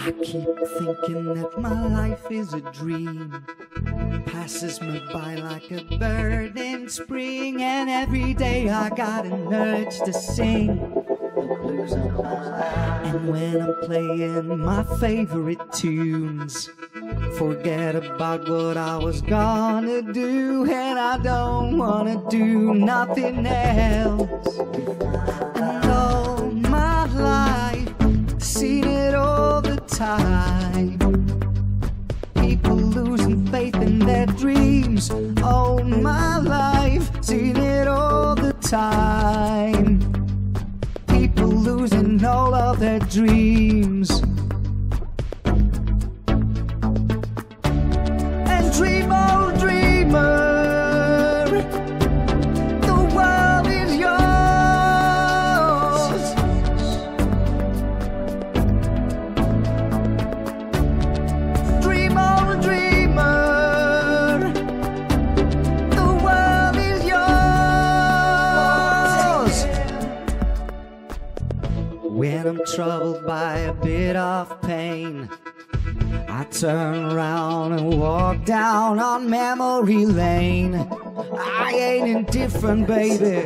I keep thinking that my life is a dream. Passes me by like a bird in spring, and every day I got an urge to sing the blues of life. And when I'm playing my favorite tunes, forget about what I was gonna do, and I don't wanna do nothing else. And all my life, seen it all the time. People losing faith in their dreams. All my life, seen it all the time. People losing all of their dreams. Dream, oh dreamer, the world is yours. Dream, oh dreamer, the world is yours. When I'm troubled by a bit of pain, I turn around and walk down on memory lane. I ain't indifferent, baby.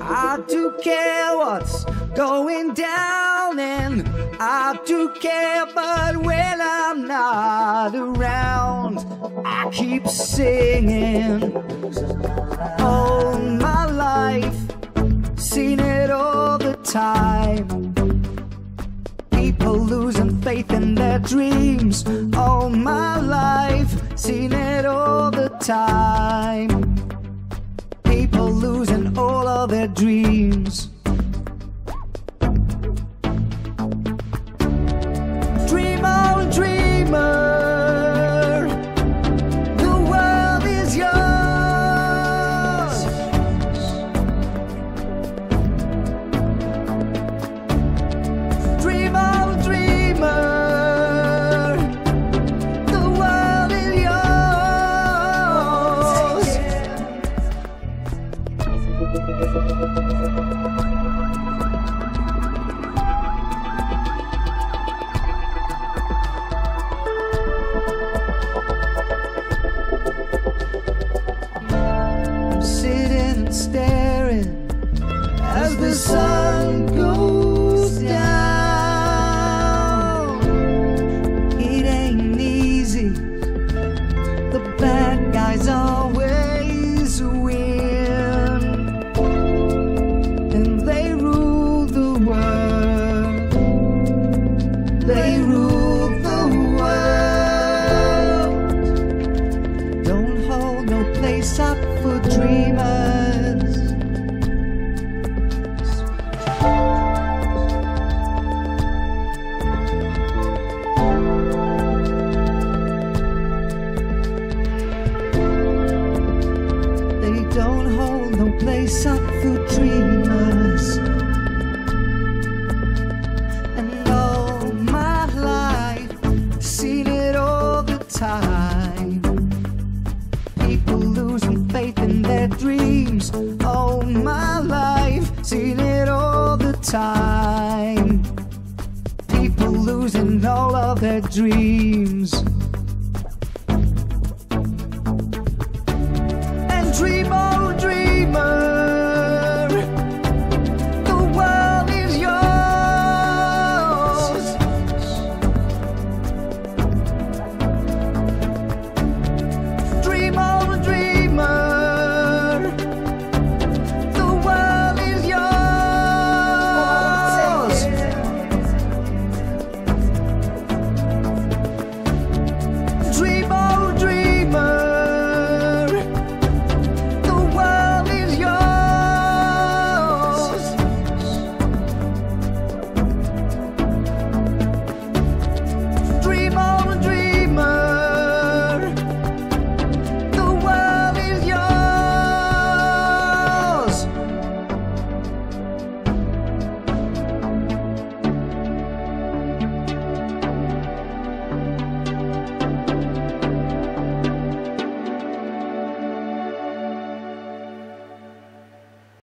I do care what's going down, and I do care, but when I'm not around, I keep singing. All my life, seen it all the time. People losing faith in their dreams. All my life, seen it all the time. People losing all of their dreams. Dream on, dreamer. The sun goes down. It ain't easy. The bad guys always win, and they rule the world. They rule the world. Don't hold no place up for dreamers. Place up for dreamers. And all my life, seen it all the time. People losing faith in their dreams. All my life, seen it all the time. People losing all of their dreams.